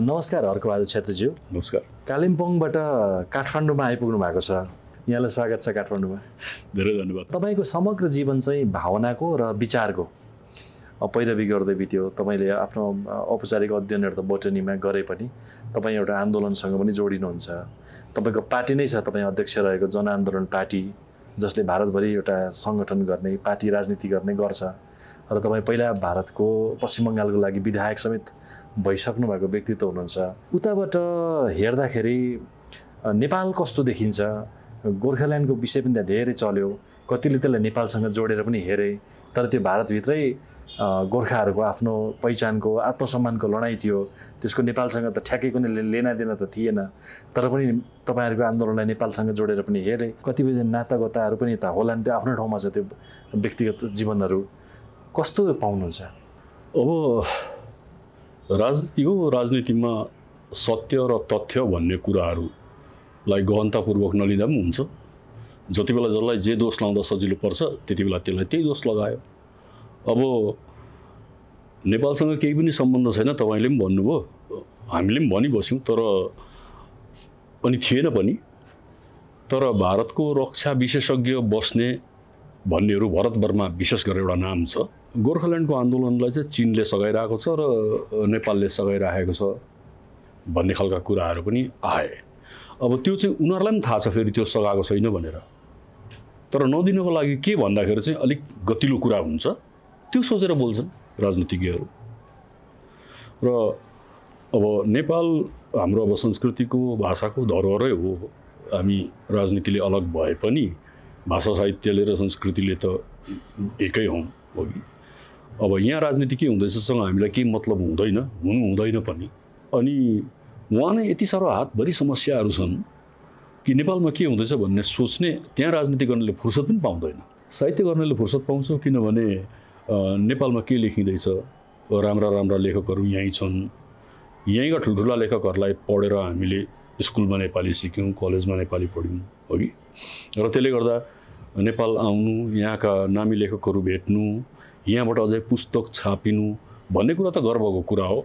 नमस्कार हर्क बहादुर क्षेत्रज्यू। नमस्कार। कालिम्पोङबाट काठमाडौँमा आइपुग्नु भएको छ, यहाँलाई स्वागत छ। काठमाडौँमा धेरै धन्यवाद। तपाईको समग्र जीवन चाहिँ भावनाको र विचारको पैरवी गर्दै बित्यो। तपाईले आफ्नो औपचारिक अध्ययनहरू त बोटनीमा गरे पनि तपाई एउटा आन्दोलनसँग पनि जोडिनुहुन्छ। तपाईको पार्टी नै छ, तपाई अध्यक्ष रहेको जनआन्दोलन पार्टी, जसले भारतभरि एउटा संगठन गर्ने, पार्टी राजनीति गर्ने गर्छ र तपाई पहिला भारतको पश्चिम बंगालको लागि विधायक समेत भइसक्नु भएको व्यक्तित्व हुनुहुन्छ। उताबाट हेर्दाखेरि नेपाल कस्तो देखिन्छ, गोर्खाल्यान्डको विषय पनि त्यहाँ धेरै चल्यो, कतिले त्यसलाई नेपालसँग जोडेर पनि हेरे, तर त्यो भारतभित्रै गोर्खाहरूको आफ्नो पहिचानको आत्मसम्मानको लडाईँ थियो, त्यसको नेपालसँग त ठ्याक्कै कुनै लेनादेना त थिएन। तर पनि तपाईहरुको आन्दोलनलाई नेपालसँग जोडेर पनि हेरे, कतिपय नातागोताहरू पनि त होला नि, त्यो आफ्नो ठाउँमा छ त्यो व्यक्तिगत जीवनहरू कस्तो पाउनुहुन्छ? अब राजनीति हो, राजनीतिमा सत्य र तथ्य भन्ने कुराहरूलाई गहनतापूर्वक नलिँदा पनि हुन्छ। जति बेला जसलाई जे दोष लाउँदा सजिलो पर्छ त्यति बेला त्यसलाई त्यही दोष लगायो। अब नेपालसँग केही पनि सम्बन्ध छैन तपाईले पनि भन्नुभयो, हामीले पनि भनिबस्यौँ, तर अनि थिएन पनि। तर भारतको रक्षा विशेषज्ञ बस्ने भन्नेहरू भारतभरमा विशेष गरेर एउटा नाम छ। गोर्खाल्यान्डको आन्दोलनलाई चाहिँ चीनले सघाइरहेको छ र नेपालले सघाइरहेको छ भन्ने खालका कुराहरू पनि आए। अब त्यो चाहिँ उनीहरूलाई पनि थाहा छ फेरि त्यो सघाएको छैन भनेर, तर नदिनको लागि के भन्दाखेरि चाहिँ अलिक गतिलो कुरा हुन्छ, त्यो सोचेर बोल्छन् राजनीतिज्ञहरू। र अब नेपाल हाम्रो अब संस्कृतिको भाषाको धरोहरै हो। हामी राजनीतिले अलग भए पनि भाषा साहित्यले र संस्कृतिले त एकै हो कि। अब यहाँ राजनीति के हुँदैछसँग हामीलाई केही मतलब हुँदैन, हुँदैन पनि। अनि वहाँ नै यति साह्रो हातभरि समस्याहरू छन् कि नेपालमा के हुँदैछ भन्ने सोच्ने त्यहाँ राजनीति गर्नेले फुर्सद पनि पाउँदैन। साहित्य गर्नेले फुर्सद पाउँछ, किनभने नेपालमा के लेखिँदैछ, राम्रा राम्रा लेखकहरू यहीँ छन्, यहीँका ठुल्ठुला लेखकहरूलाई पढेर हामीले स्कुलमा नेपाली सिक्यौँ, कलेजमा नेपाली पढ्यौँ हो कि। र त्यसले गर्दा नेपाल आउनु, यहाँका नामी लेखकहरू भेट्नु, यहाँबाट अझै पुस्तक छापिनु भन्ने कुरा त गर्वको कुरा हो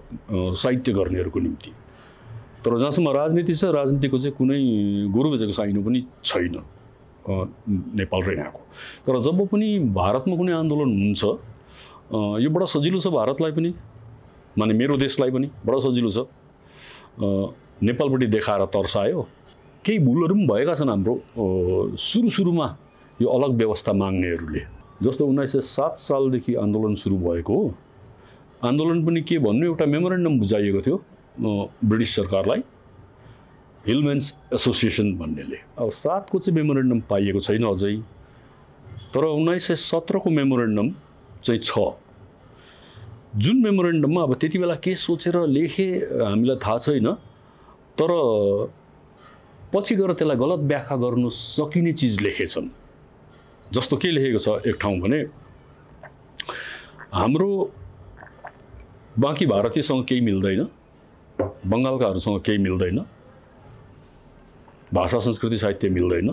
साहित्य गर्नेहरूको निम्ति। तर जहाँसम्म राजनीति छ, राजनीतिको चाहिँ कुनै गोरु बेचेको साइनो पनि छैन नेपाल र यहाँको। तर जब पनि भारतमा कुनै आन्दोलन हुन्छ, यो बडा सजिलो छ भारतलाई पनि, माने मेरो देशलाई पनि बडा सजिलो छ। नेपालपट्टि देखाएर तर्सायो। केही भुलहरू पनि भएका छन् हाम्रो सुरुमा यो अलग व्यवस्था माग्नेहरूले। जस्तो 1907 सालदेखि आन्दोलन सुरु भएको हो। आन्दोलन पनि के भन्नु, एउटा मेमोरेन्डम बुझाइएको थियो ब्रिटिस सरकारलाई हिलमेन्स एसोसिएसन भन्नेले। अब 7 को चाहिँ मेमोरेन्डम पाइएको छैन अझै, तर 1917 को मेमोरेन्डम चाहिँ छ, जुन मेमोरेन्डममा अब त्यति बेला के सोचेर लेखे हामीलाई थाहा छैन, तर पछि गएर त्यसलाई गलत व्याख्या गर्न सकिने चिज लेखेछन्। जस्तो के लेखेको छ एक ठाउँ भने, हाम्रो बाँकी भारतीयसँग केही मिल्दैन, बङ्गालकाहरूसँग केही मिल्दैन, भाषा संस्कृति साहित्य मिल्दैन,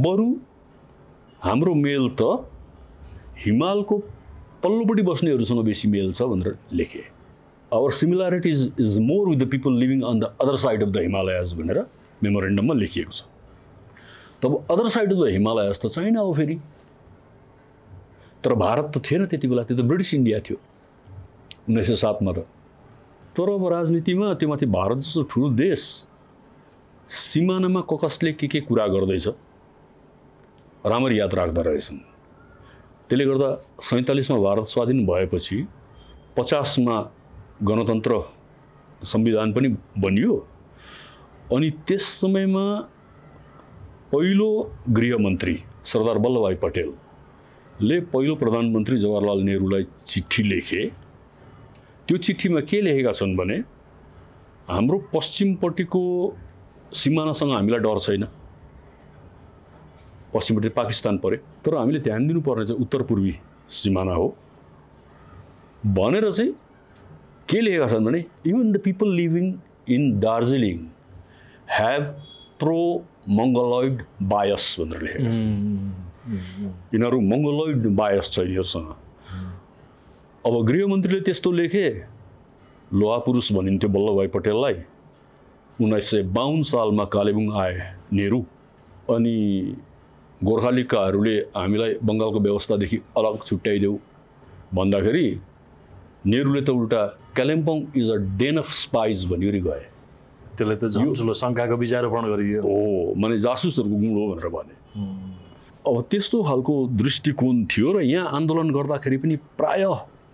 बरु हाम्रो मेल त हिमालको पल्लोपट्टि बस्नेहरूसँग बेसी मेल छ भनेर लेखे। Our similarities is more with the people living on the other side of the Himalayas भनेर मेमोरेन्डममा लेखिएको छ। तब other side of the Himalayas त चाइना हो फेरि, तर भारत त थिएन त्यति बेला, त्यो त ब्रिटिस इन्डिया थियो 1907 मा त। तर अब राजनीतिमा त्यो माथि भारत जस्तो ठुलो देश सिमानामा कसले के कुरा गर्दैछ राम्ररी याद राख्दा रहेछन्। त्यसले गर्दा 47 मा भारत स्वाधीन भएपछि 50 मा गणतन्त्र संविधान पनि बनियो। अनि त्यस समयमा पहिलो गृहमन्त्री सरदार वल्लभभाई पटेलले पहिलो प्रधानमन्त्री जवाहरलाल नेहरूलाई चिठी लेखे। त्यो चिठीमा के लेखेका छन् भने, हाम्रो पश्चिमपट्टिको सिमानासँग हामीलाई डर छैन, पश्चिमपट्टि पाकिस्तान परे, तर हामीले ध्यान दिनुपर्ने चाहिँ उत्तर पूर्वी सिमाना हो भनेर चाहिँ के लेखेका छन् भने, even the people living in Darjeeling have pro Mongoloid bias भनेर लेखेका छन्। यिनीहरू मङ्गोलोइड बायस छ यिनीहरूसँग। अब गृहमन्त्रीले त्यस्तो लेखे, लोहा पुरुष भनिन्थ्यो वल्लभभाई पटेललाई 1952 सालमा कालेबुङ आए नेहरू अनि गोर्खालीकाहरूले हामीलाई बंगालको व्यवस्थादेखि अलग छुट्याइदेऊ भन्दाखेरि नेहरूले त उल्टा Kalimpong is a den of spies भनेर गए त्यसले त झन् ठुलो शंकाको बिजारोपण गरियो हो माने जासुसहरुको गुण हो भनेर भने अब त्यस्तो हालको दृष्टिकोण थियो र यहाँ आन्दोलन गर्दाखेरि पनि प्राय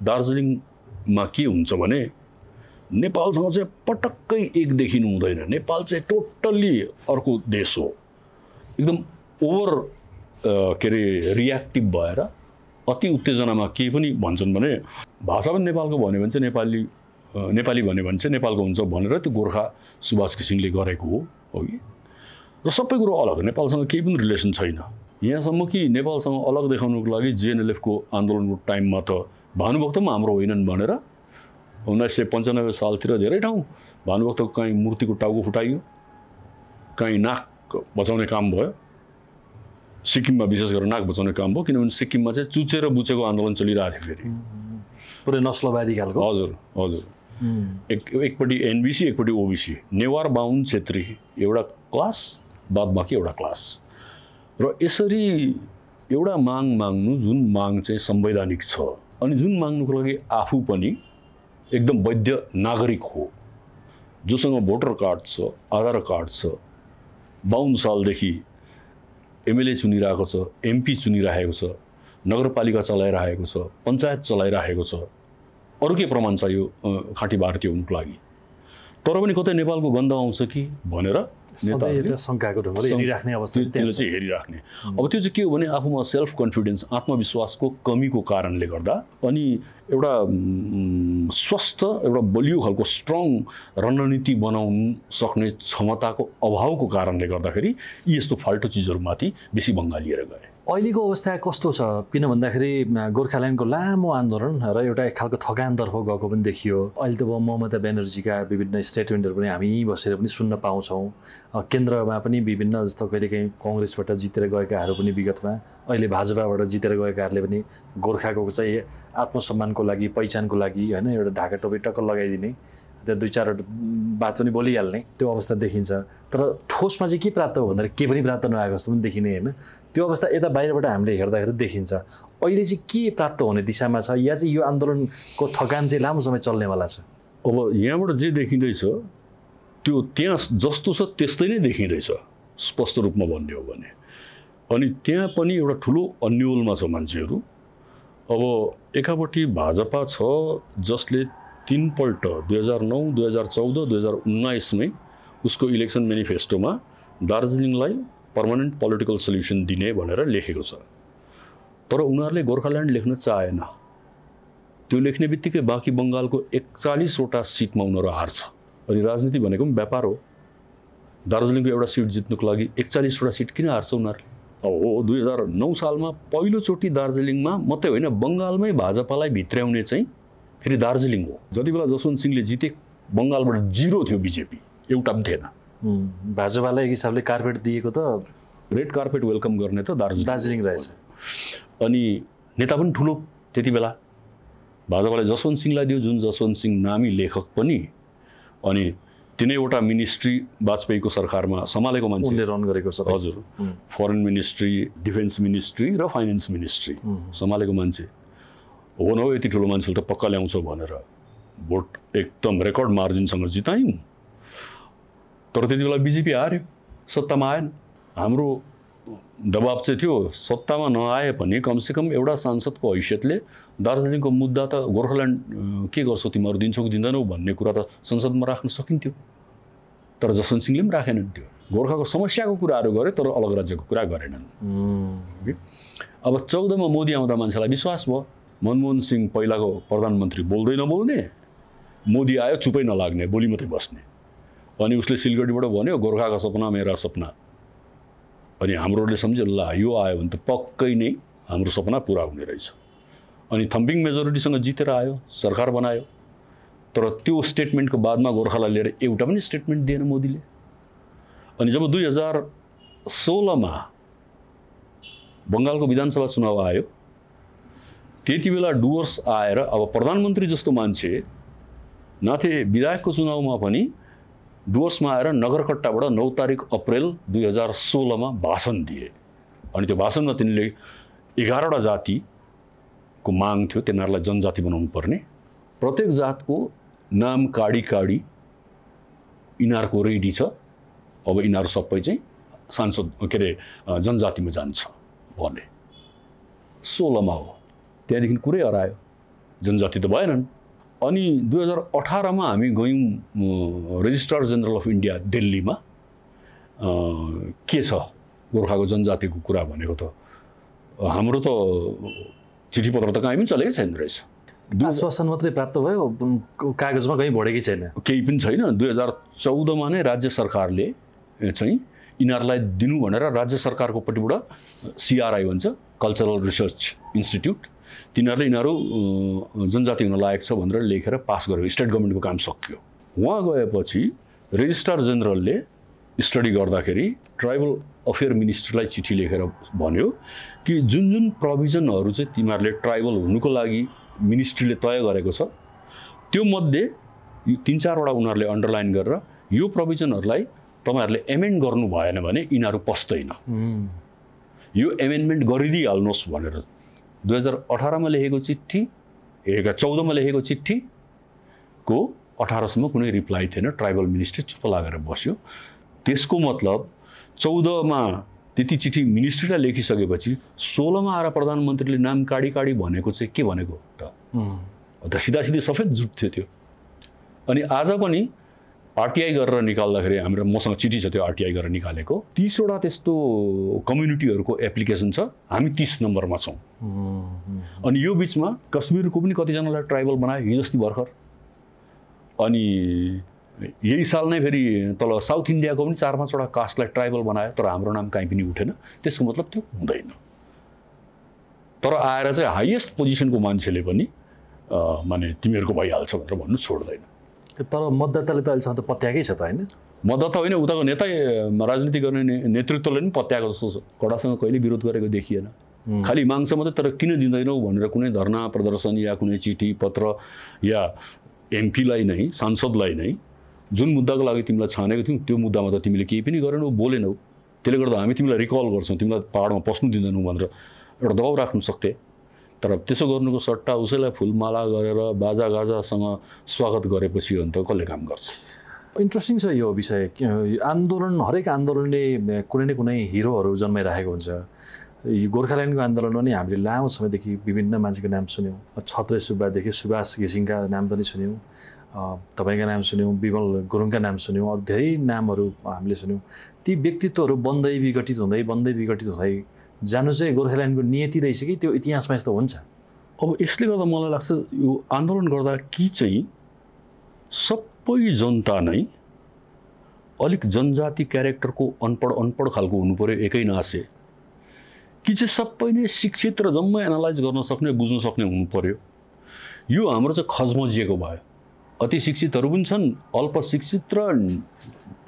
दार्जिलिङमा के हुन्छ भने नेपालसँग चाहिँ पटक्कै एक देखिनु हुँदैन नेपाल चाहिँ टोटल्ली अर्को देश हो एकदम ओभर के रे रिएक्टिभ भएर अति उत्तेजनामा के पनि भन्छन् भने भाषा पनि नेपालको भन्यो भने चाहिँ नेपाली भन्यो भने चाहिँ नेपालको हुन्छ भनेर त्यो गोर्खा सुभाष घिसिङले गरेको हो कि र सबै कुरा अलग नेपालसँग केही पनि रिलेसन छैन यहाँसम्म कि नेपालसँग अलग देखाउनुको लागि जेएनएलएफ को आन्दोलनको टाइममा त भानुभक्त पनि हाम्रो होइनन् भनेर 1995 सालतिर धेरै ठाउँ भानुभक्तको कहीँ मूर्तिको टाउको फुटाइयो कहीँ नाक बचाउने काम भयो सिक्किममा विशेष गरेर नाक बचाउने काम भयो किनभने सिक्किममा चाहिँ चुचेर बुचेको आन्दोलन चलिरहेको थियो फेरि पुरै नस्लवादी खालको हजुर हजुर एकपटि एनबीसी एकपटि ओबीसी नेवार बाहुन क्षेत्री एउटा क्लास बाद बाँकी एउटा क्लास र यसरी एउटा माग माग्नु जुन माग चाहिँ संवैधानिक छ अनि जुन माग्नुको लागि आफू पनि एकदम वैध नागरिक हो जोसँग भोटर कार्ड छ आधार कार्ड छ 52 सालदेखि एमएलए चुनिरहेको छ एमपी चुनिरहेको छ नगरपालिका चलाइरहेको छ पञ्चायत चलाइरहेको छ अरु के प्रमाण चाहियो खाँटी भारतीय हुनुको लागि तर पनि कतै नेपालको गन्ध आउँछ कि भनेर नेताहरूले शंकाको ढङ्गले हेरिराख्ने अवस्था त्यसले चाहिँ हेरिराख्ने अब त्यो चाहिँ के हो भने आफूमा सेल्फ कन्फिडेन्स आत्मविश्वासको कमीको कारणले गर्दा अनि एउटा स्वस्थ एउटा बलियो खालको स्ट्रङ रणनीति बनाउन सक्ने क्षमताको अभावको कारणले गर्दाखेरि यी यस्तो फाल्टो चीजहरुमाथि बेसी बंगालिएर गए अहिलेको अवस्था कस्तो छ किन भन्दाखेरि गोर्खाल्यान्डको लामो आन्दोलन र एउटा एक खालको थकान तर्फ गएको पनि देखियो अहिले त ममता ब्यानर्जीका विभिन्न स्टेटमेन्टहरु पनि हामी बसेर पनि सुन्न पाउँछौं केन्द्रमा पनि विभिन्न जस्तो कहिलेकाहीँ कांग्रेसबाट जितेर गएकाहरु पनि विगतमा अहिले भाजपाबाट जितेर गएकाहरुले पनि गोर्खाको चाहिँ आत्मसम्मानको लागि पहिचानको लागि हैन एउटा ढाका टोपी टक्क लगाइदिने त्यो दुई चारवटा बात पनि बोलिहाल्ने त्यो अवस्था देखिन्छ तर ठोसमा चाहिँ के प्राप्त हो भन्दा के पनि प्राप्त नआएको जस्तो पनि देखिने हैन त्यो अवस्था यता बाहिरबाट हामीले हेर्दाखेरि देखिन्छ अहिले चाहिँ के प्राप्त हुने दिशामा छ या चाहिँ यो आन्दोलनको थकान चाहिँ लामो समय चल्नेवाला छ अब यहाँबाट जे देखिँदैछ त्यो त्यहाँ जस्तो छ त्यस्तै नै देखिरहेछ स्पष्ट रूपमा भन्ने हो भने अनि त्यहाँ पनि एउटा ठुलो अन्योलमा छ मान्छेहरु अब एकापटी भाजपा छ जसले तीनपल्ट 2009 2014 2019 में उसको इलेक्सन मेनिफेस्टो में दार्जिलिङलाई पर्मानेंट पोलिटिकल सोल्युसन दिने भनेर लेखेको छ तर उनीहरुले गोर्खाल्यान्ड लेख्न चाहेन त्यो लेख्ने बित्तिकै बाकी बंगालको 41 वटा सीटमा उनीहरु हार्छ अनि राजनीति भनेको पनि व्यापार हो दार्जिलिङको एउटा सीट जित्नुको लागि 41 वटा सीट किन हार्छ उनीहरुले अब 2009 सालमा पहिलो चोटी दार्जिलिङमा मात्रै होइन बंगालमै भाजपालाई भित्राउने चाहिँ फेरि दार्जिलिङ हो जति बेला जसवन्त सिंहले जिते बंगालबाट जीरो थियो बीजेपी एउटा पनि थिएन भाजपालाई एक हिसाबले कार्पेट दिएको त रेड कार्पेट वेलकम गर्ने त दार्जिलिङ रहेछ अनि नेता पनि ठुलो त्यति बेला भाजपाले जसवन्त सिंहलाई दियो जुन जसवन्त सिंह नामी लेखक पनि अनि तीनैवटा मिनिस्ट्री वाजपेयीको सरकारमा सम्हालेको मान्छेले रन गरेको छ हजुर फरेन मिनिस्ट्री डिफेन्स मिनिस्ट्री र फाइनान्स मिनिस्ट्री सम्हालेको मान्छे हो न हो यति ठुलो मान्छेले त पक्का ल्याउँछ भनेर भोट एकदम रेकर्ड मार्जिनसँग जितायौँ तर त्यति बेला बीजेपी हार्यो सत्तामा आएन हाम्रो दबाब चाहिँ थियो सत्तामा नआए पनि कमसेकम एउटा सांसदको हैसियतले दार्जिलिङको मुद्दा त गोर्खाल्यान्ड के गर्छौ तिमीहरू दिन्छौ कि दिँदैनौ भन्ने कुरा त संसदमा राख्न सकिन्थ्यो तर जसवन्त सिंहले पनि राखेनन् त्यो गोर्खाको समस्याको कुराहरू गरे तर अलग राज्यको कुरा गरेनन् अब 14 मा मोदी आउँदा मान्छेलाई विश्वास भयो मनमोहन सिंह पहिलाको प्रधानमन्त्री बोल्दै नबोल्ने मोदी आयो चुपै नलाग्ने बोली मात्रै बस्ने अनि उसले सिलगढीबाट भन्यो गोर्खाको सपना मेरा सपना अनि हाम्रोले सम्झ्यो ल यो आयो भने त पक्कै नै हाम्रो सपना पूरा हुने रहेछ अनि थम्पिङ मेजोरिटीसँग जितेर आयो सरकार बनायो तर त्यो स्टेटमेन्टको बादमा गोर्खालाई लिएर एउटा पनि स्टेटमेन्ट दिएन मोदीले अनि जब 2016 मा बंगालको विधानसभा चुनाव आयो त्यतिबेला डुवर्स आएर अब प्रधानमन्त्री जस्तो मान्छे नथे विधायकको चुनावमा पनि डुवर्समा आएर नगरकट्टाबाट 9 तारिख अप्रिल 2016 मा भाषण दिए अनि त्यो भाषणमा तिनीले 11 वटा जातिको माग थियो तिनीहरूलाई जनजाति बनाउनु पर्ने प्रत्येक जातको नाम काडी काडी इनारको रेडी छ अब इनार सबै चाहिँ सांसद केरे जनजातिमा जान्छ भने 16 मा हो त्यहाँदेखि कुरै हरायो जनजाति त भएनन् अनि 2018 मा हामी गयौं रेजिस्ट्रार जनरल अफ इन्डिया दिल्लीमा के छ गोरखाको जनजातिको कुरा भनेको त हाम्रो त चिठी पत्र त कामै चलेकै छैन रहेछ आश्वासन मात्रै प्राप्त भयो कागजमा गई बढेकै छैन केही पनि छैन 2014 मा नै राज्य सरकारले चाहिँ इनारलाई दिनु भनेर राज्य सरकारको पटिबाट सीआरआई भन्छ कल्चरल रिसर्च इन्स्टिट्युट तिनीहरुले इनारु जनजाति हुन लायक छ भनेर लेखेर पास गर्यो स्टेट गभर्नमेन्टको काम सकियो वहाँ गएपछि रेजिस्ट्रार जनरलले स्टडी गर्दाखेरि ट्राइबल अफेयर मिनिस्टरलाई चिठी लेखेर भन्यो कि जुन जुन प्रोभिजनहरु चाहिँ तिमीहरुले ट्राइबल हुनुको लागि मिनिस्ट्रीले तय गरेको छ त्यो मध्ये 3-4 वटा उनीहरुले अन्डरलाइन गरेर यो प्रोभिजनहरुलाई तपाईहरुले एमेन्ड गर्नु भएन भने इनारु पस्दैन यो एमेन्डमेन्ट गरिदिहाल्नुस् भनेर 2018 मा लेखेको चिठी 2014 मा लेखेको चिठी को 18 सम्म कुनै रिप्लाई थिएन ट्राइबल मिनिस्ट्री चुप लागेर बस्यो त्यसको मतलब 14 मा त्यति चिठी मिनिस्ट्रीलाई लेखिसकेपछि 16 मा आएर प्रधानमन्त्रीले नाम काडी काडी भनेको चाहिँ के भनेको त सिधासिधी सफेद झुट थियो त्यो अनि आज पनि आरटीआई गरेर निकाल्दाखेरि हाम्रो मसँग चिठी छ त्यो आरटीआई गरेर निकालेको 30 वटा त्यस्तो कम्युनिटीहरुको एप्लिकेसन छ हामी 30 नम्बरमा छौं अनि यो बीचमा कश्मीरको पनि कति जनालाई ट्राइबल बनायो हिजोस्ति भर्खर अनि यही साल नै फेरि तल साउथ इन्डियाको पनि 4-5 वटा कास्टलाई ट्राइबल बनायो तर हाम्रो नाम कहीं पनि उठेन त्यसको मतलब त्यो हुँदैन तर आएर चाहिँ हाईएस्ट पोजिसनको मान्छेले पनि माने तिमीहरुको भइहाल्छ भनेर भन्नु छोड्दैन तर मतदाताले त अहिलेसम्म त पत्याकै छ त हैन मतदाता होइन उताको नेता राजनीति गर्ने नेतृत्वले पनि पत्याको जस्तो कडासँग कहिले विरोध गरेको देखिएन खाली मांगसम्म मात्र तर किन दिँदैनौ भनेर कुनै धरना प्रदर्शन या कुनै चिठी पत्र या एमपीलाई नै सांसदलाई नै जुन मुद्दाको लागि तिमीलाई छानेको थियौ त्यो मुद्दामा त तिमीले केही पनि गरेनौ बोलेनौ त्यसले गर्दा हामी तिमीलाई रिकल गर्छौं तिमीलाई पाहाडमा पस्नु दिदैनौ भनेर एउटा दबाब राख्न सक्थे तर त्यसो गर्नुको सट्टा उसैलाई फूलमाला गरेर बाजा गाजासँग स्वागत गरेपछि अन्त कसले काम गर्छ इन्ट्रेस्टिङ छ यो विषय आन्दोलन हरेक आन्दोलनले कुनै न कुनै हिरोहरू जन्माइराखेको हुन्छ यो गोर्खाल्यान्डको आन्दोलनमा नि हामीले लामो समयदेखि विभिन्न मान्छेको नाम सुन्यौं छत्रे सुब्बादेखि सुभाष घिसिङका नाम पनि सुन्यौं तपाईका नाम सुन्यौं विमल गुरुङका नाम सुन्यौं अरू धेरै नामहरू हामीले सुन्यौं ती व्यक्तित्वहरू बन्दै विघटित हुँदै जानु चाहिँ गोर्खाल्यान्डको नियति रहेछ कि त्यो इतिहासमा यस्तो हुन्छ अब यसले गर्दा मलाई लाग्छ यो आन्दोलन गर्दा कि चाहिँ सबै जनता नै अलिक जनजाति क्यारेक्टरको अनपढ खालको हुनु पर्यो एकै नासे कि चाहिँ सबै नै शिक्षित र जम्मै एनालाइज गर्न सक्ने बुझ्न सक्ने हुनु पर्यो यो हाम्रो चाहिँ खजमजिएको भयो अति शिक्षितहरु पनि छन् अल्प शिक्षित र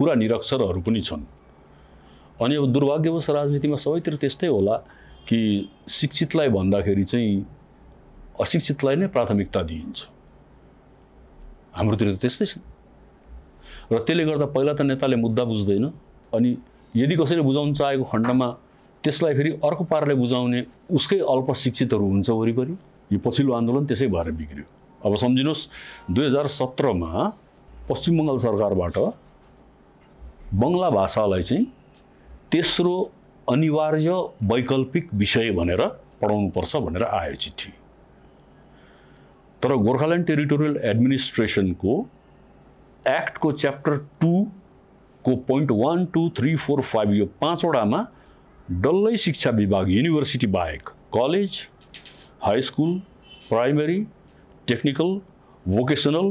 पुरा निरक्षरहरु पनि छन् अनि अब दुर्भाग्यवश राजनीतिमा सबैतिर त्यस्तै होला कि शिक्षितलाई भन्दाखेरि चाहिँ अशिक्षितलाई नै प्राथमिकता दिइन्छ हाम्रोतिर त त्यस्तै छ र त्यसले गर्दा पहिला त नेताले मुद्दा बुझ्दैन अनि यदि कसैले बुझाउन चाहेको खण्डमा त्यसलाई फेरि अर्को पाराले बुझाउने उसकै अल्प शिक्षितहरु हुन्छ वरिपरि यो पछिल्लो आन्दोलन त्यसै भएर बिग्रियो अब सम्झिनुस् 2017 मा पश्चिम बंगाल सरकारबाट बंगला भाषालाई चाहिँ तेस्रो अनिवार्य वैकल्पिक विषय भनेर पढाउनु पर्छ भनेर आयो चिठी तर गोर्खाल्यान्ड टेरिटोरियल एडमिनिस्ट्रेशन को एक्ट को च्याप्टर 2 को पोइन्ट 1, 2, 3, 4, 5 यो 5 वटामा डल्लै शिक्षा विभाग युनिभर्सिटी बाहेक college high school primary technical vocational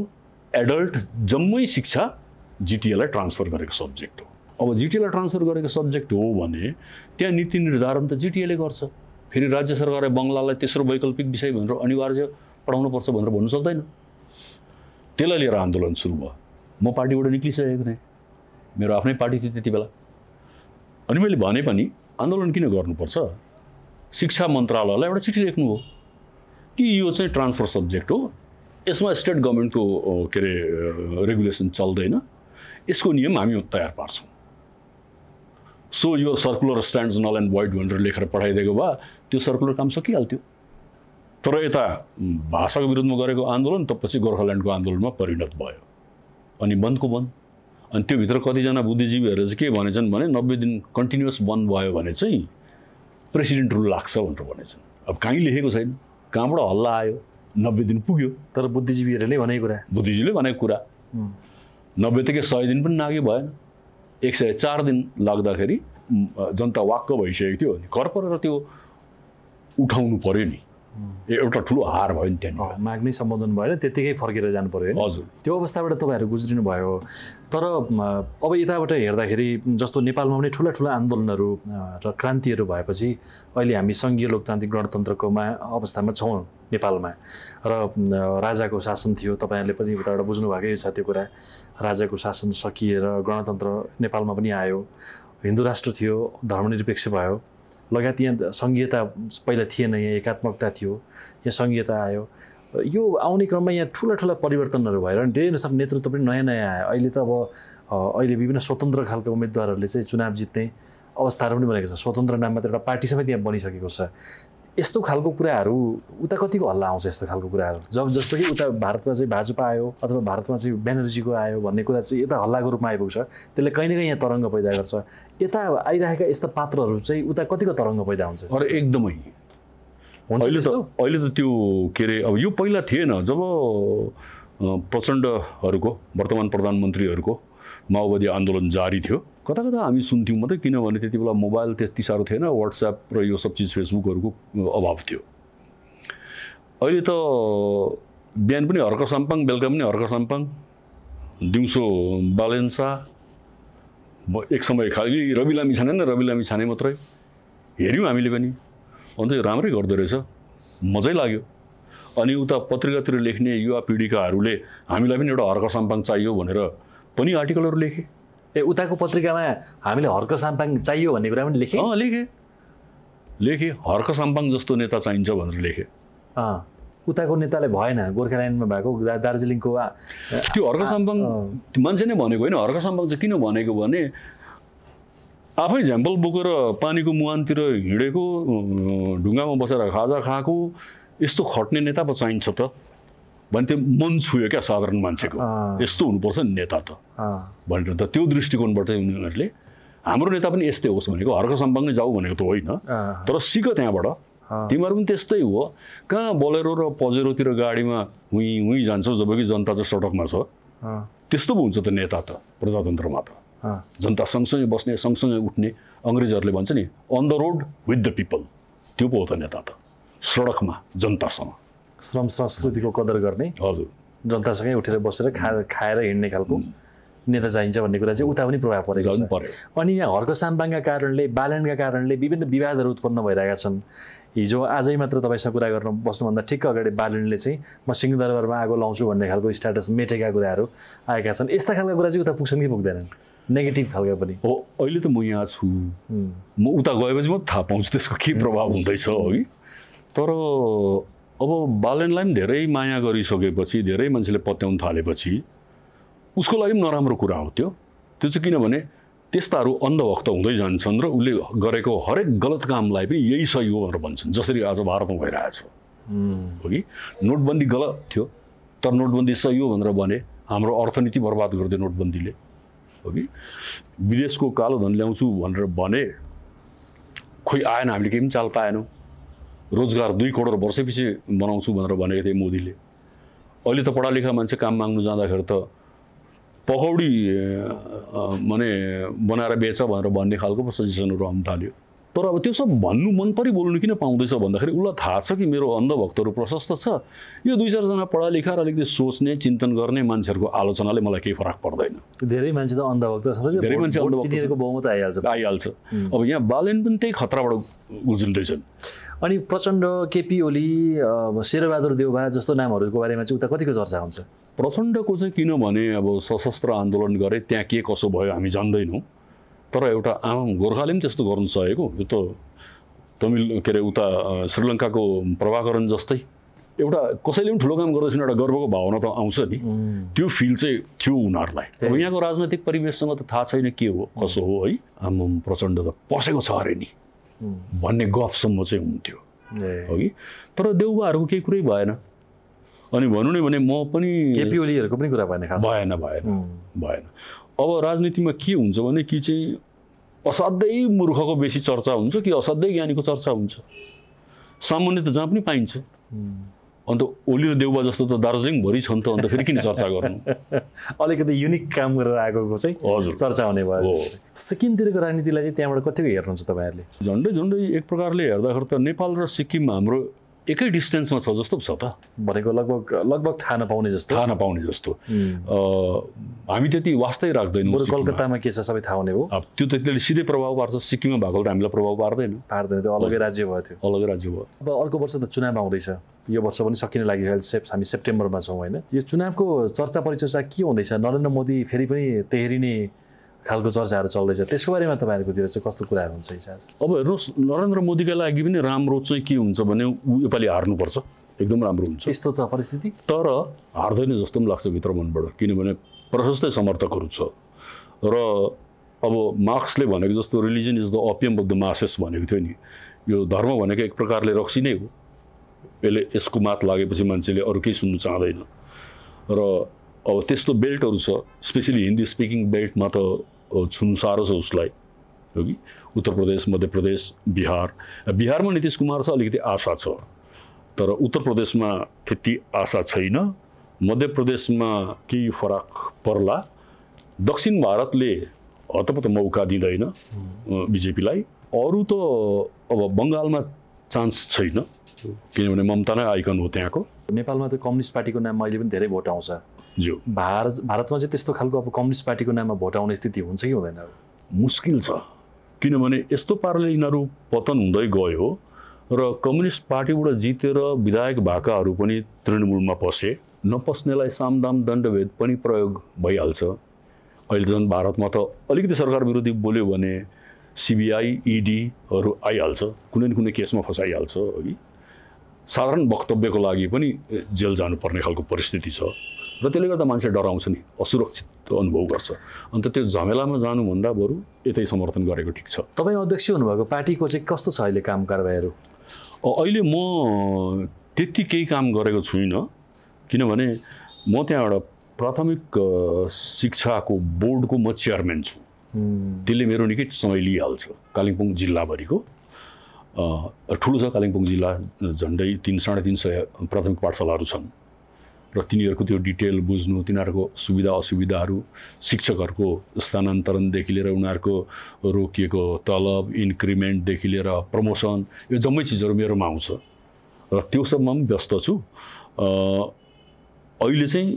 adult जम्मै शिक्षा जीटीएलाई ट्रान्सफर गरेको सब्जेक्ट हो अब जीटीएलाई ट्रान्सफर गरेको सब्जेक्ट हो भने त्यहाँ नीति निर्धारण त जीटीएले गर्छ फेरि राज्य सरकारले बंगलालाई तेस्रो वैकल्पिक विषय भनेर अनिवार्य पढाउनु पर्छ भनेर भन्नु सक्दैन त्यसलाई लिएर आन्दोलन सुरु भयो म पार्टीबाट निक्लिसकेको थिएँ मेरो आफ्नै पार्टी थियो त्यतिबेला अनि मैले भने पनि आन्दोलन किन गर्नुपर्छ शिक्षा मन्त्रालयलाई एउटा चिठी लेख्नु हो कि यो चाहिँ ट्रान्सफर सब्जेक्ट हो यसमा स्टेट गभर्नमेन्ट को के रे रेगुलेसन चल्दैन यसको नियम हामी तयार पार्छौं सो यो circular stands null and void भनेर लेखेर पठाइदिएको भए त्यो सर्कुलर काम सकिहाल्थ्यो तर एता भाषाको विरुद्धमा गरेको आन्दोलन त पछि गोर्खाल्यान्डको आन्दोलनमा परिणत भयो अनि बन्दको बन्द अनि त्यो भित्र कति जना बुद्धिजीवीहरुले चाहिँ के भनेछन् भने 90 दिन कन्टीन्युअस बन्द भयो भने चाहिँ प्रेसिडेन्ट रुल लाग्छ भनेर भनेछन् अब कहीं लेखेको छैन कहाँबाट हल्ला आयो 90 दिन पुग्यो तर बुद्धिजीवीहरुले भनेको कुरा बुद्धिजीले भनेको कुरा 90 तकै 100 दिन पनि नागे भएन 104 दिन लाग्दाखेरि जनता वाक्क भइसकेको थियो अनि कर परेर त्यो उठाउनु पर्यो नि एउटा ठुलो हार भयो नि त्यहाँ माग्ने सम्बोधन भएर त्यतिकै फर्केर जानु पर्यो हजुर त्यो अवस्थाबाट तपाईहरु गुज्रिनु भयो तर अब यताबाट हेर्दाखेरि जस्तो नेपालमा पनि ठूला ठूला आन्दोलनहरु र क्रान्तिहरु भएपछि अहिले हामी संघीय लोकतान्त्रिक गणतन्त्रकोमा अवस्थामा छौं नेपालमा र राजाको शासन थियो तपाईहरुले पनि उताबाट बुझ्नु भएकै छ त्यो कुरा राजाको शासन सकिएर गणतन्त्र नेपालमा पनि आयो हिन्दू राष्ट्र थियो धर्मनिरपेक्ष भयो लगायत यहाँ संघीयता पहिला थिएन यहाँ एकात्मकता थियो यहाँ संघीयता आयो यो आउने क्रममा यहाँ ठूला ठूला परिवर्तनहरु भएर अनि धेरै सब नेतृत्व पनि नयाँ नयाँ आयो अहिले त अब अहिले विभिन्न स्वतन्त्र खालका उम्मेदवारहरुले चाहिँ चुनाव जित्ने अवस्थाहरु पनि बनेको छ स्वतन्त्र नाममा त एउटा पार्टी समेत यहाँ बनिसकेको छ यस्तो खालको कुराहरु उता कतिको हल्ला आउँछ यस्तो खालको कुराहरु जब जस्तो कि उता भारतमा चाहिँ भाजपा आयो अथवा भारतमा चाहिँ ब्यानर्जीको आयो भन्ने कुरा चाहिँ यता हल्लाको रूपमा आइपुग्छ त्यसले कहिलेकाहीँ यहाँ तरंग पैदा गर्छ यता आइराखेका यस्ता पात्रहरु चाहिँ उता कतिको तरंग पैदा हुन्छ अरे एकदमै अहिले त त्यो के रे अब यो पहिला थिएन जब प्रचण्डहरुको वर्तमान प्रधानमन्त्रीहरुको माओवादी आन्दोलन जारी थियो कता कता हामी सुन्थ्यौं मात्रै किनभने त्यतिबेला मोबाइल त्यति सारो थिएन WhatsApp र यो सब चीज फेसबुकहरुको अभाव थियो अहिले त बिहान पनि हर्क साम्पाङ बेलुका पनि हर्क साम्पाङ दिउँसो बालेन्सा एक समय खाली रवि लामी छानेन रवि लामी छाने मात्रै हेर्यौं हामीले पनि अनि त राम्रै गर्दै रहेछ मजै लाग्यो अनि उता पत्रिकातिर लेख्ने युवा पिढीकाहरुले हामीलाई पनि एउटा हर्क साम्पाङ चाहियो भनेर पनि आर्टिकलहरु लेखे ए उताको पत्रिकामा हामीले हर्क साम्पाङ चाहियो भन्ने कुरा पनि लेखे लेखे हर्क साम्पाङ जस्तो नेता चाहिन्छ भनेर लेखे उताको नेताले भएन गोर्खाल्यान्डमा भएको दार्जिलिङको त्यो हर्क साम्पाङ मान्छे नै भनेको हैन हर्क साम्पाङ चाहिँ किन भनेको भने आफै झ्याम्बल बोकेर पानीको मुहानतिर हिडेको ढुङ्गामा बसेर खाजा खाएको यस्तो खट्ने नेता पो चाहिन्छ त भन्थे मन छुयो क्या साधारण मान्छेको यस्तो हुनुपर्छ नेता त भनेर त त्यो दृष्टिकोणबाट उनीहरुले हाम्रो नेता पनि यस्तै होस् भनेको हर्क साम्पाङ नै जाऊ भनेको त होइन तर सिक त्यहाँबाट तिमीहरु पनि त्यस्तै हो कहाँ बोलेरो र पजेरोतिर गाडीमा हुई हुई जान्छौ जबकि जनता चाहिँ सडकमा छ त्यस्तो पो हुन्छ त नेता त प्रजातन्त्रमा त जनता सँगसँगै बस्ने सँगसँगै उठ्ने अंग्रेजहरुले भन्छ नि on the road with the people त्यो पो हो त नेता त सडकमा जनतासँग श्रम संस्कृतिको कदर गर्ने हजुर जनतासँगै उठेर बसेर खाएर हिड्ने खालको नेता चाहिन्छ भन्ने कुरा चाहिँ उता पनि प्रभाव परेको छ अनि यहाँ हर्क साम्पाङका कारणले बालनका कारणले विभिन्न विवादहरु उत्पन्न भइरहेका छन् हिजो आजै मात्र तपाईसँग कुरा गर्न बस्नु भन्दा ठिक अगाडि बालनले चाहिँ म सिंहदरबारमा आगो लाउँछु भन्ने खालको स्ट्याटस मेटेका कुराहरु आएका छन् यस्ता खालका कुरा चाहिँ उता पुग्छन् कि पुग्दैनन् नेगेटिभ खालका पनि हो अहिले त म यहाँ छु म उता गएपछि म थाहा पाउँछु त्यसको के प्रभाव हुँदैछ है तर अब बालनलाई पनि धेरै माया गरिसकेपछि धेरै मान्छेले पत्याउन थालेपछि उसको लागि पनि नराम्रो कुरा हो त्यो त्यो चाहिँ किनभने त्यस्ताहरु अन्धभक्त हुँदै जान्छन् र उसले गरेको हरेक गलत कामलाई पनि यही सही हो भनेर भन्छन् जसरी आज भारतमा भइरहेछ हो कि नोटबन्दी गलत थियो तर नोटबन्दी सही हो भनेर भने हाम्रो अर्थनीति बर्बाद गर्दै नोटबन्दीले हो कि विदेशको कालो धन ल्याउँछु भनेर भने खोइ आएन हामीले केही पनि चाल पाएनौं रोजगार 2 करोड वर्षपछि बनाउँछु भनेर भनेको थिए मोदीले अहिले त पढालेखा मान्छे काम माग्नु जाँदाखेरि त पकौडी माने बनाएर बेच भनेर भन्ने खालको सजेसनहरु आउन थाल्यो तर अब त्यो सब भन्नु मन परि बोल्नु किन पाउँदैछ भन्दाखेरि उलाई थाहा छ कि मेरो अन्धभक्तहरु प्रशस्त छ यो 2-4 जना पढालेखा र अलिकति सोच्ने चिन्तन गर्ने मान्छेहरुको आलोचनाले मलाई केही फरक पर्दैन धेरै मान्छे त अन्धभक्त छ धेरै मान्छे अन्धभक्तहरुको बहुमत आइहाल्छ अब यहाँ बालन पनि त्यही खतराबाट उल्झिँदैछन् अनि प्रचण्ड केपी ओली शेरबहादुर देउवा जस्तो नामहरुको बारेमा चाहिँ उता कतिको चर्चा हुन्छ प्रचण्डको चाहिँ किनभने अब सशस्त्र आन्दोलन गरे त्यहाँ के कसो भयो हामी जान्दैनौं तर एउटा आम गोर्खाले पनि त्यस्तो गर्न सकेको यो त तमिल के रे उता श्रीलंकाको प्रभाकरण जस्तै एउटा कसैले पनि ठुलो काम गर्दैछन् एउटा गर्वको भावना त आउँछ नि त्यो फिल चाहिँ थियो उनीहरुलाई अब यहाँको राजनीतिक परिवेशसँग त थाहा छैन के हो कसो हो है आम प्रचण्ड त पसेको छ अरे नि भन्ने गफ सम्म चाहिँ हुन्थ्यो हो कि तर देउवाहरुको केही कुरै भएन अनि भन्नु नै भने म पनि केपी ओलीहरुको पनि कुरा भएन खास भएन अब राजनीतिमा के हुन्छ भने कि चाहिँ असाध्यै मूर्खको बेसी चर्चा हुन्छ कि असाध्यै ज्ञानीको चर्चा हुन्छ सामान्य त जहाँ पनि पाइन्छ अन्त ओली र देउवा जस्तो त दार्जिलिङ भरि छन् त अन्त फेरि किन चर्चा गर्नु अलिकति युनिक काम गरेर आएको चाहिँ चर्चा हुने भयो सिक्किमतिरको राजनीतिलाई चाहिँ त्यहाँबाट कतिको हेर्नुहुन्छ तपाईहरुले झन्डै झन्डै एक प्रकारले हेर्दाखेरि त नेपाल र सिक्किम हाम्रो एकै डिस्टेन्समा छ जस्तो छ त भनेको लगभग थाहा नपाउने जस्तो हामी त्यति वास्तै राख्दैनौँ कलकत्तामा के छ सबै थाहा हुने हो अब त्यो त्यसले सिधै प्रभाव पार्छ सिक्किममा भएकोले त हामीलाई प्रभाव पार्दैन त्यो अलगै राज्य भयो अब अर्को वर्ष त चुनाव आउँदैछ यो वर्ष पनि सकिन लागिरहेको छ हामी सेप्टेम्बरमा छौं हैन यो चुनावको चर्चा परिचर्चा के हुँदैछ नरेन्द्र मोदी फेरि पनि तेहरिने खालको चर्चाहरु चल्दैछ त्यसको बारेमा तपाईहरुकोतिर चाहिँ कस्तो कुरा हुन्छ हिसाब अब हेर्नुस् नरेन्द्र मोदीका लागि पनि राम्रो चाहिँ के हुन्छ भने उ योपालि हार्नु पर्छ एकदम राम्रो हुन्छ त्यस्तो छ परिस्थिति तर हार्दैन जस्तो पनि लाग्छ भित्र मनबाट किनभने प्रशस्तै समर्थकहरु छ र अब मार्क्सले भनेको जस्तो religion is the opium of the masses भनेको थियो नि यो धर्म भनेको एक प्रकारले रक्सी नै हो यसले यसको मात लागेपछि मान्छेले अरु केही सुन्नु चाहदैन र अब त्यस्तो बेल्टहरु छ स्पेशली हिन्दी स्पिकिङ बेल्टमा त छुनु साह्रो छ उसलाई हो कि उत्तर प्रदेश मध्य प्रदेश बिहारमा नीतिश कुमार छ अलिकति आशा छ तर उत्तर प्रदेशमा त्यति आशा छैन मध्य प्रदेशमा केही फरक पर्ला दक्षिण भारतले हतपत मौका दिँदैन बीजेपीलाई अरु त अब बंगालमा चान्स छैन किनभने ममता नै आइकन हो त्यहाँको नेपालमा त कम्युनिस्ट पार्टीको नाम अहिले पनि धेरै भोट आउँछ जो भारतमा चाहिँ त्यस्तो खालको अब कम्युनिस्ट पार्टीको नाममा भोट आउने स्थिति हुन्छ कि हुँदैन मुस्किल छ किनभने यस्तो पाराले यिनीहरू पतन हुँदै गयो र कम्युनिस्ट पार्टीबाट जितेर विधायक भाकाहरू पनि तृणमूलमा पसे नपस्नेलाई सामदाम दण्डभेद पनि प्रयोग भइहाल्छ अहिले जन भारतमा त अलिकति सरकार विरोधी बोल्यो भने सीबीआई ईडीहरू आइहाल्छ कुनै न कुनै केसमा फसाइहाल्छ है साधारण वक्तव्यको लागि पनि जेल जानुपर्ने खालको परिस्थिति छ र त्यसले गर्दा मान्छे डराउँछ नि असुरक्षित अनुभव गर्छ अन्त त्यो झमेलामा जानु भन्दा बरु यतै समर्थन गरेको ठीक छ तपाई अध्यक्ष हुनुभएको पार्टीको चाहिँ कस्तो छ अहिले काम कारबाहीहरु अहिले म त्यति केही काम गरेको छुइन किनभने म त्यहाँ एउटा प्राथमिक शिक्षाको बोर्डको म चेयरम्यान छु त्यसले मेरो निकै समय लिइहाल्छ कालिम्पोङ जिल्लाभरिको ठुलो छ कालिम्पोङ जिल्ला झन्डै 350 प्राथमिक पाठशालाहरू छन् र तिनीहरुको त्यो डिटेल बुझ्नु तिनीहरुको सुविधा असुविधाहरु शिक्षकहरुको स्थानान्तरण देखि लिएर उनीहरुको रोकिएको तलब इन्क्रिमेन्ट देखि लिएर प्रमोसन यो जम्मै चीजहरु मेरोमा आउँछ र त्यो सबमा म व्यस्त छु अहिले चाहिँ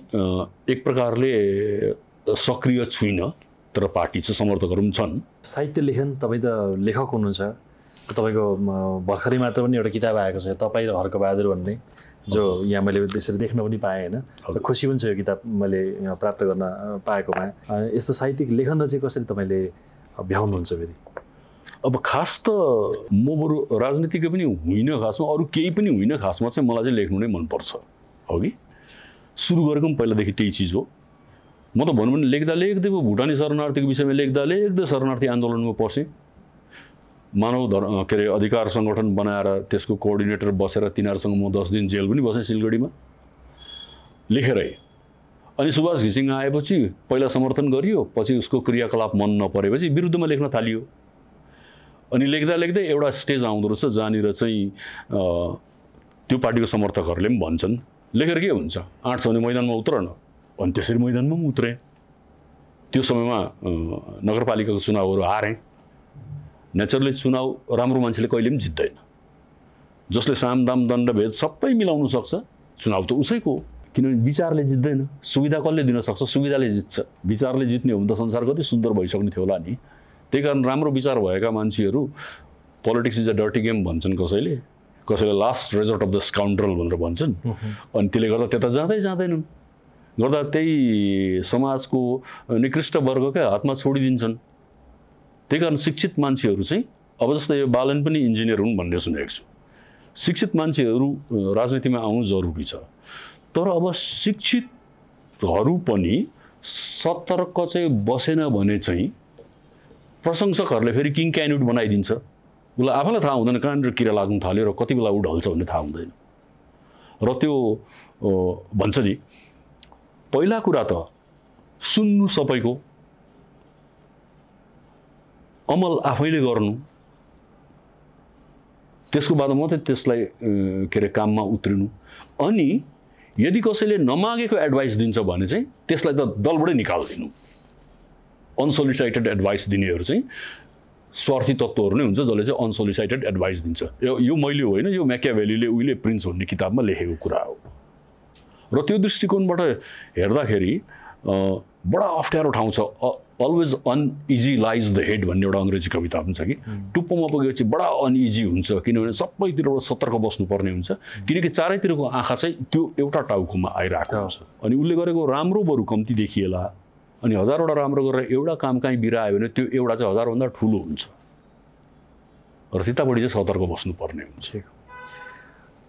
एक प्रकारले सक्रिय छुइन तर पार्टी चाहिँ समर्थकहरु पनि छन् साहित्य लेखन तपाई त लेखक हुनुहुन्छ तपाईको भर्खरै मात्र पनि एउटा किताब आएको छ तपाई र हर्क बहादुर भन्ने जो यहाँ मैले त्यसरी देख्न पनि पाएँ हैन र खुसी पनि छ यो किताब मैले प्राप्त गर्न पाएकोमा यस्तो साहित्यिक लेखन चाहिँ कसरी तपाईले भ्याउनुहुन्छ फेरि अब खास त म बरु राजनीतिक पनि होइन खासमा अरु केही पनि होइन खासमा चाहिँ मलाई चाहिँ लेख्नु नै मन पर्छ हो कि सुरु गरेको पनि पहिलादेखि त्यही चीज हो म त भन्नु भने लेख्दै भुटानी शरणार्थीको विषयमा लेख्दै शरणार्थी आन्दोलनमा पसेँ मानव धर्म के अरे अधिकार संगठन बनाएर त्यसको कोअर्डिनेटर बसेर तिनीहरुसँग म 10 दिन जेल पनि बसे सिलगढीमा लेखेरै अनि सुभाष घिसिङ आएपछि पहिला समर्थन गरियो पछि उसको क्रियाकलाप मन नपरेपछि विरुद्धमा लेख्न थालियो अनि लेख्दा एउटा स्टेज आउँदो रहेछ जानिर चाहिँ त्यो पार्टीको समर्थकहरुले पनि भन्छन् लेखेर के हुन्छ आँट छ भने मैदानमा उत्रन अनि त्यसरी मैदानमा म उत्रे त्यो समयमा नगरपालिकाको चुनावहरु हारे नेचरली चुनाव राम्रो मान्छेले कहिले पनि जित्दैन जसले सामदाम दण्डभेद सबै मिलाउन सक्छ चुनाव त उसैको हो किनभने विचारले जित्दैन सुविधा कसले दिन सक्छ सुविधाले जित्छ विचारले जित्ने हो भने त संसार कति सुन्दर भइसक्ने थियो होला नि त्यही कारण राम्रो विचार भएका मान्छेहरू politics is a dirty game भन्छन् कसैले last result of the scoundrel भनेर भन्छन् अनि त्यसले गर्दा त्यता जाँदैनन् गर्दा त्यही समाजको निकृष्ट वर्गका हातमा छोडिदिन्छन् त्यही कारण शिक्षित मान्छेहरू चाहिँ अब जस्तै यो बालन पनि इन्जिनियर हुन् भन्ने सुनेको छु शिक्षित मान्छेहरू राजनीतिमा आउनु जरुरी छ तर अब शिक्षितहरू पनि सतर्क चाहिँ बसेन भने चाहिँ प्रशंसकहरूले फेरि किङ क्यान्युट बनाइदिन्छ उला आफैलाई थाहा हुँदैन कहाँनिर किरा लाग्न थाल्यो र कति बेला उ ढल्छ भन्ने थाहा हुँदैन र त्यो भन्छ नि पहिला कुरा त सुन्नु सबैको अमल आफैले गर्नु त्यसको बादमा मात्रै त्यसलाई केरे काममा उत्रनु अनि यदि कसैले नमागेको एडभाइस दिन्छ भने चाहिँ त्यसलाई त दलबाटै निकाल्दिनु अनसोलिसाइटेड एडभाइस दिनेहरु चाहिँ स्वार्थी तत्त्वहरु नै हुन्छ जसले चाहिँ अनसोलिसाइटेड एडभाइस दिन्छ यो मैले होइन यो म्याकियाभेलीले उहिले प्रिन्स भन्ने किताबमा लेखेको कुरा हो र त्यो दृष्टिकोणबाट हेर्दाखेरि बडा अफ्ठ्यारो ठाउँ छ always uneasy lies the head भन्ने एउटा अंग्रेजी कविता पनि छ कि टुप्पोमा पुगेपछि बडा अनइजी हुन्छ किनभने सबैतिर सतर्क बस्नु पर्ने हुन्छ किनकि चारैतिरको आँखा चाहिँ त्यो एउटा टाउकोमा आइराको हुन्छ अनि उले गरेको राम्रो बरु कम्ती देखिएला अनि हजारवटा राम्रो गरेर एउटा काम काई बिरायो भने त्यो एउटा चाहिँ हजार भन्दा ठूलो हुन्छ र त्यताबडी चाहिँ सतर्क बस्नु पर्ने हुन्छ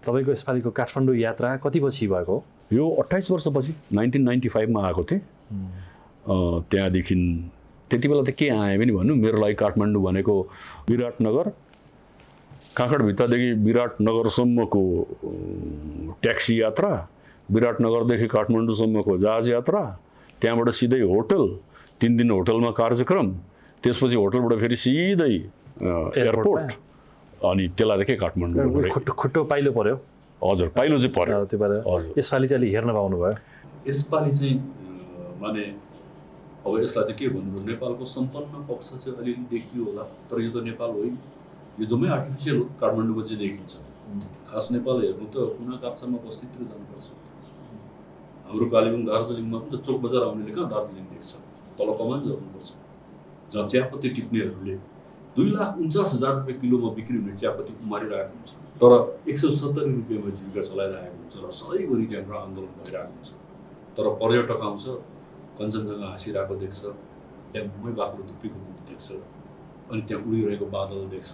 तपाईको यसपालिको काठमाडौँ यात्रा कति पछि भएको यो 28 वर्षपछि 1995 मा आएको थिए त्यहाँदेखि त्यतिबेला त के आए पनि भन्नु मेरो लागि काठमाडौँ भनेको विराटनगर काँकडभित्तादेखि विराटनगरसम्मको ट्याक्सी यात्रा विराटनगरदेखि काठमाडौँसम्मको जहाज यात्रा त्यहाँबाट सिधै होटल 3 दिन होटलमा कार्यक्रम त्यसपछि होटलबाट फेरि सिधै एयरपोर्ट अनि त्यसलादेखि काठमाडौँ खुट्टो पाइलो पर्यो हजुर पाइलो चाहिँ पर्यो त्यो भएर यसपालि चाहिँ हेर्न पाउनु भयो यसपालि चाहिँ माने अब यसलाई त के भन्नु नेपालको सम्पन्न पक्ष चाहिँ अलिअलि देखियो होला तर यो त नेपाल होइन यो जम्मै आर्टिफिशियल काठमाडौँको चाहिँ देखिन्छ खास नेपाल हेर्नु त कुना काप्चामा बस्तीतिर जानुपर्छ हाम्रो कालेबुङ दार्जिलिङमा पनि त चोक बजार आउनेले कहाँ दार्जिलिङ देख्छ तल कमान जानुपर्छ जहाँ चियापत्ती टिप्नेहरूले 2,49,000 रुपैयाँ किलोमा बिक्री हुने चियापत्ती उमारिरहेको हुन्छ तर 170 रुपैयाँमा जीविका चलाइरहेको हुन्छ र सधैँभरि त्यहाँबाट आन्दोलन गरिरहेको हुन्छ तर पर्यटक आउँछ कञ्चनजङ्घा हाँसिरहेको देख्छ त्यहाँ मुखमै बाक्लो धुप्पीको मुख देख्छ अनि त्यहाँ उडिरहेको बादल देख्छ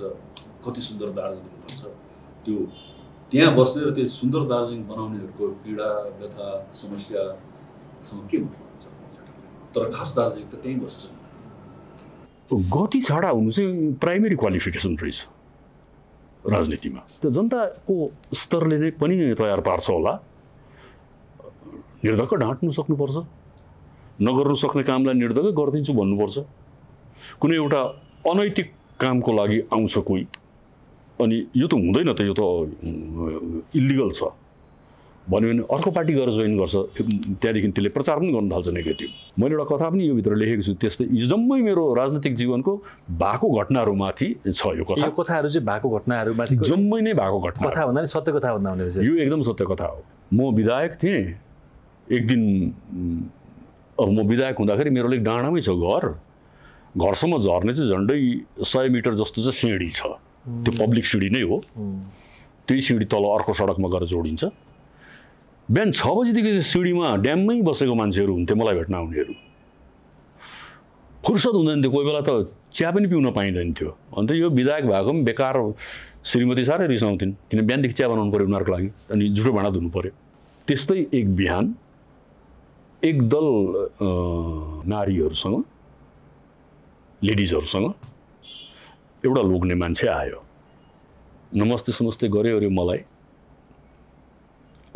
कति सुन्दर दार्जिलिङ भन्छ त्यो त्यहाँ बस्ने र त्यो सुन्दर दार्जिलिङ बनाउनेहरूको पीडा व्यथा समस्यासँग के मतलब हुन्छ तर खास दार्जिलिङ त त्यहीँ बस्छ गति छाडा हुनु चाहिँ प्राइमेरी क्वालिफिकेसन रहेछ राजनीतिमा त्यो जनताको स्तरले नै पनि तयार पार्छ होला निर्धक्क ढाँट्नु सक्नुपर्छ नगर्नु सक्ने कामलाई निर्धक्क गर्दिन्छु भन्नुपर्छ कुनै एउटा अनैतिक कामको लागि आउँछ कोही अनि यो त हुँदैन त यो त इलिगल छ भन्यो भने अर्को पार्टी गएर जोइन गर्छ त्यहाँदेखि त्यसले प्रचार पनि गर्न थाल्छ नेगेटिभ मैले एउटा कथा पनि यो भित्र लेखेको छु त्यस्तै यो जम्मै मेरो राजनीतिक जीवनको भएको घटनाहरूमाथि छ यो कथा यो कथाहरू चाहिँ भएको घटनाहरूमाथि जम्मै नै भएको घटना कथा भन्दा सत्य कथा भन्दा हुने रहेछ यो एकदम सत्य कथा हो म विधायक थिएँ एक दिन अब म विधायक हुँदाखेरि मेरो लागि डाँडामै छ घरसम्म झर्ने चाहिँ झन्डै 100 मिटर जस्तो चाहिँ सिँढी छ त्यो पब्लिक सिँढी नै हो त्यही सिँढी तल अर्को सडकमा गएर जोडिन्छ बिहान 6 बजेदेखि चाहिँ सिँढीमा ड्याममै बसेको मान्छेहरू हुन्थे मलाई भेट्न आउनेहरू फुर्सद हुँदैन थियो कोही बेला त चिया पनि पिउन पाइँदैन थियो अनि त यो विधायक भएको पनि बेकार श्रीमती सारै रिसाउँथिन् किन बिहानदेखि चिया बनाउनु पर्यो उनीहरुको लागि अनि जुठो भाँडा धुनु पर्यो त्यस्तै एक बिहान एक दल नारीहरुसँग लेडीजहरुसँग एउटा लोग्ने मान्छे आयो नमस्ते सुमस्ते गर्यो अरे मलाई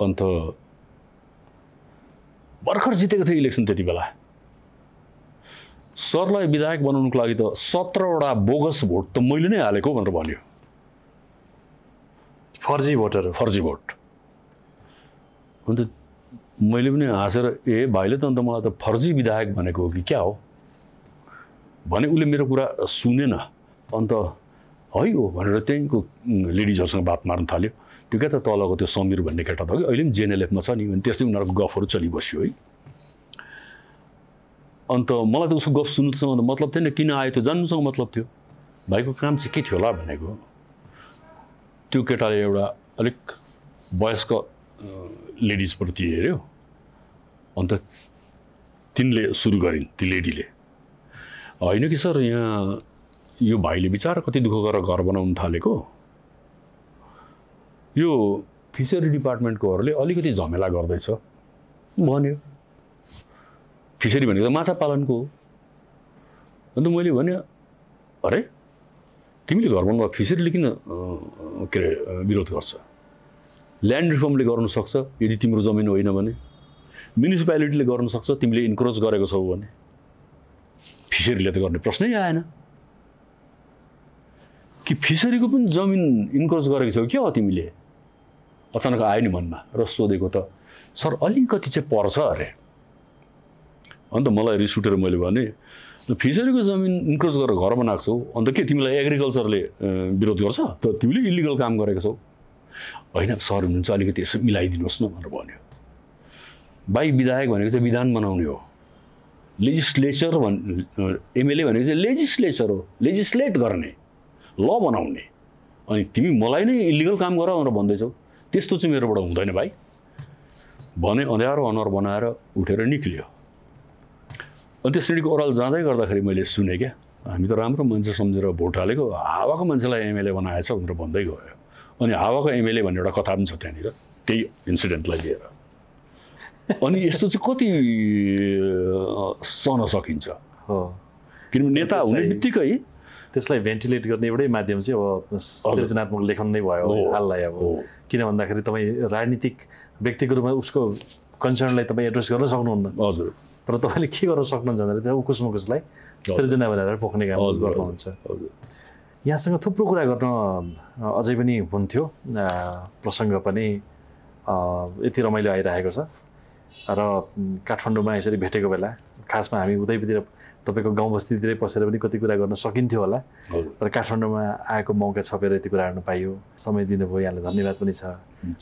अन्त भर्खर जितेको थियो इलेक्सन त्यतिबेला सरलाई विधायक बनाउनको लागि त 17 वटा बोगस भोट त मैले नै हालेको भनेर भन्यो फर्जी भोट अन्त मैले पनि हाँसेर ए भाइले त अन्त मलाई त फर्जी विधायक भनेको हो कि क्या हो भने उले मेरो कुरा सुनेन अन्त है हो भनेर त्यहीँको लेडीजहरुसँग बात मार्न थाल्यो त्यो के त तलको त्यो समीर भन्ने केटा त हो कि अहिले पनि जेएनएलएफमा छ नि अनि त्यस्तै उनीहरुको गफहरु चलिबस्यो है अन्त मलाई त उसको गफ सुन्नुसँग मतलब थिएन किन आयो त्यो जान्नुसँग मतलब थियो भाइको काम चाहिँ के थियो होला भनेको त्यो केटाले एउटा अलिक वयस्क लेडीज प्रति हेर्यो अन्त तिनले सुरु गरिन् ती लेडीले हैन कि सर यहाँ यो भाइले बिचारा कति दुःख गरेर घर बनाउन थालेको यो फिशरी डिपार्टमेन्टकोहरुले अलिकति झमेला गर्दै छ भन्यो। फिशरी भनेको त माछा पालनको हो। अनि त मैले भने अरे तिमीले घर बनाउँदा फिशरीले किन विरोध गर्छ? ल्यान्ड रिफर्मले गर्न सक्छ यदि तिम्रो जमिन होइन भने, म्युनिसिपालिटीले गर्न सक्छ तिमीले इन्क्रोच गरेको छौ भने। फिशरीले त गर्ने प्रश्नै आएन कि फिशरीको पनि जमिन इन्क्रोच गरेको छौ के हो तिमीले? अचानक आयो नि मनमा र सोधेको त सर अलिकति चाहिँ पर्छ अरे। अनि त मलाई रिस उठेर मैले भने फिशरीको जमिन इन्क्रोच गरेर घर बनाएको छौ, अनि त के तिमीलाई एग्रिकल्चरले विरोध गर्छ? त तिमीले इलिगल काम गरेको छौ। होइन सर हुनुहुन्छ अलिकति यसो मिलाइदिनुहोस् न भनेर भन्यो। भाइ विधायक भनेको चाहिँ विधान बनाउने हो, लेजिस्लेचर एमएलए भनेको चाहिँ लेजिस्लेचर हो, लेजिस्लेट गर्ने, ल बनाउने। अनि तिमी मलाई नै इलिगल काम गर भनेर भन्दैछौ, त्यस्तो चाहिँ मेरोबाट हुँदैन भाइ भने अँध्यारो अनुहार बनाएर उठेर निक्लियो। अनि त्यस श्रेणीको ओह्रालो जाँदै गर्दाखेरि मैले सुने क्या, हामी त राम्रो मान्छे सम्झेर भोट हालेको, हावाको मान्छेलाई एमएलए बनाएछ भनेर भन्दै गयो। अनि हावाको एमएलए भन्ने एउटा कथा पनि छ त्यहाँनिर त्यही इन्सिडेन्टलाई लिएर। अनि यस्तो चाहिँ कति सहन सकिन्छ? किनभने नेता हुने बित्तिकै त्यसलाई भेन्टिलेट गर्ने एउटै माध्यम चाहिँ अब सृजनात्मक लेखन नै भयो हाललाई। अब किन भन्दाखेरि तपाईँ राजनीतिक व्यक्तिको रूपमा उसको कन्सर्नलाई तपाईँ एड्रेस गर्न सक्नुहुन्न, हजुर, तर तपाईँले के गर्न सक्नुहुन्छ भन्दाखेरि त्यो उकुस मुकुसलाई सृजना बनाएर पोख्ने काम गर्नुहुन्छ। यहाँसँग थुप्रो कुरा गर्न अझै पनि हुन्थ्यो, प्रसङ्ग पनि यति रमाइलो आइरहेको छ। र काठमाडौँमा यसरी भेटेको बेला खासमा हामी उतैतिर तपाईँको गाउँ बस्तीतिरै पसेर पनि कति कुरा गर्न सकिन्थ्यो होला, तर काठमाडौँमा आएको मौका छपेर यति कुरा हेर्नु पाइयो। समय दिनुभयो, यहाँलाई धन्यवाद पनि छ।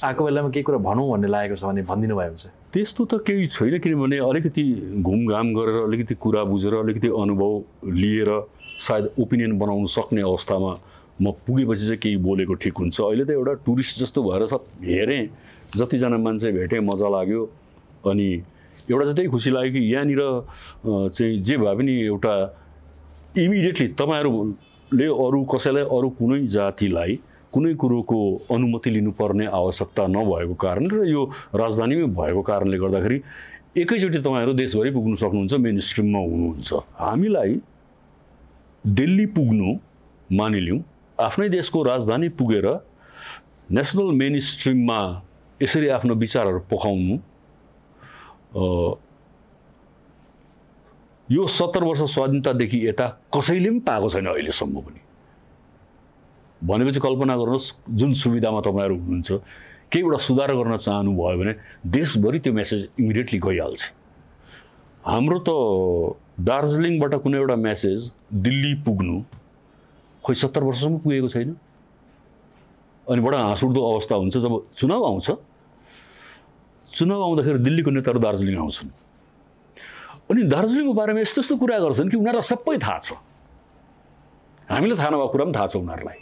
आएको बेलामा केही कुरा भनौँ भन्ने लागेको छ भने भनिदिनु भयो हुन्छ। त्यस्तो त केही छैन, किनभने अलिकति घुमघाम गरेर, अलिकति कुरा बुझेर, अलिकति अनुभव लिएर सायद ओपिनियन बनाउनु सक्ने अवस्थामा म पुगेपछि चाहिँ केही बोलेको ठिक हुन्छ। अहिले त एउटा टुरिस्ट जस्तो भएर सब हेरेँ, जतिजना मान्छे भेटेँ, मजा लाग्यो। अनि एउटा चाहिँ त्यही खुसी लाग्यो कि यहाँनिर चाहिँ जे भए पनि एउटा इमिडिएटली तपाईँहरूले अरू कसैलाई, अरू कुनै जातिलाई कुनै कुरोको अनुमति लिनुपर्ने आवश्यकता नभएको कारण र यो राजधानीमै भएको कारणले गर्दाखेरि एकैचोटि तपाईँहरू देशभरि पुग्नु सक्नुहुन्छ, मेन स्ट्रिममा हुनुहुन्छ। हामीलाई दिल्ली पुग्नु मानिलिउँ, आफ्नै देशको राजधानी पुगेर नेसनल मेन स्ट्रिममा यसरी आफ्नो विचारहरू पोखाउनु, यो 70 वर्ष स्वाधीनतादेखि यता कसैले पनि पाएको छैन अहिलेसम्म पनि। भनेपछि कल्पना गर्नुहोस् जुन सुविधामा तपाईँहरू हुनुहुन्छ, केही एउटा सुधार गर्न चाहनुभयो भने देशभरि त्यो मेसेज इमिडिएटली गइहाल्छ। हाम्रो त दार्जिलिङबाट कुनै एउटा मेसेज दिल्ली पुग्नु खोइ 70 वर्षसम्म पुगेको छैन। अनि बडा हाँसउठ्दो अवस्था हुन्छ जब चुनाव आउँछ। चुनाव आउँदाखेरि दिल्लीको नेताहरू दार्जिलिङ आउँछन्, अनि दार्जिलिङको बारेमा यस्तो यस्तो कुरा गर्छन् कि उनीहरूलाई सबै थाहा छ, हामीलाई थाहा नभएको कुरा पनि थाहा छ उनीहरूलाई।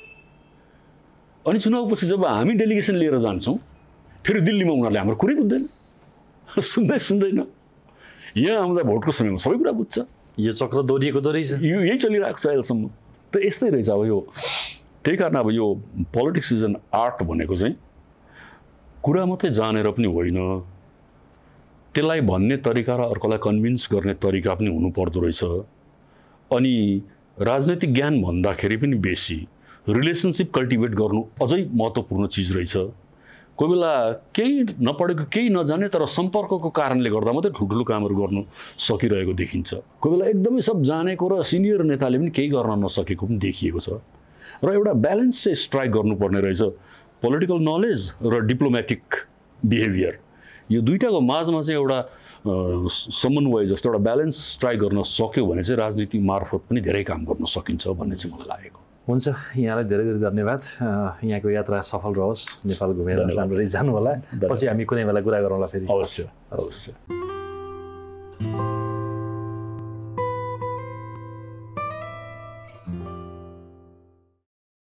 अनि चुनावपछि जब हामी डेलिगेसन लिएर जान्छौँ फेरि दिल्लीमा उनीहरूले हाम्रो कुरै बुझ्दैन, सुन्दैन। यहाँ आउँदा भोटको समयमा सबै कुरा बुझ्छ। यो चक्र दोहोरिएको दोहोरै छ, यो यही चलिरहेको छ अहिलेसम्म। त यस्तै रहेछ अब यो। त्यही कारण अब यो पोलिटिक्स इज एन आर्ट भनेको चाहिँ कुरा मात्रै जानेर पनि होइन, त्यसलाई भन्ने तरिका र अर्कोलाई कन्भिन्स गर्ने तरिका पनि हुनुपर्दो रहेछ। अनि राजनीतिक ज्ञान भन्दाखेरि पनि बेसी रिलेसनसिप कल्टिभेट गर्नु अझै महत्त्वपूर्ण चिज रहेछ। कोही बेला केही नपढेको, केही नजाने, तर सम्पर्कको कारणले गर्दा मात्रै ठुल्ठुलो कामहरू गर्नु सकिरहेको देखिन्छ। कोही बेला एकदमै सब जानेको र सिनियर नेताले पनि केही गर्न नसकेको पनि देखिएको छ। र एउटा ब्यालेन्स चाहिँ स्ट्राइक गर्नुपर्ने रहेछ, पोलिटिकल नलेज र डिप्लोमेटिक बिहेभियर, यो दुईटाको माझमा चाहिँ एउटा समन्वय जस्तो एउटा ब्यालेन्स स्ट्राइक गर्न सक्यो भने चाहिँ राजनीति मार्फत पनि धेरै काम गर्न सकिन्छ भन्ने चाहिँ मलाई लागेको हुन्छ। यहाँलाई धेरै धेरै धन्यवाद। यहाँको यात्रा सफल रहोस्, नेपाल घुमेर राम्ररी जानु होला। पछि हामी कुनै बेला कुरा गरौँला फेरि। अवश्य अवश्य।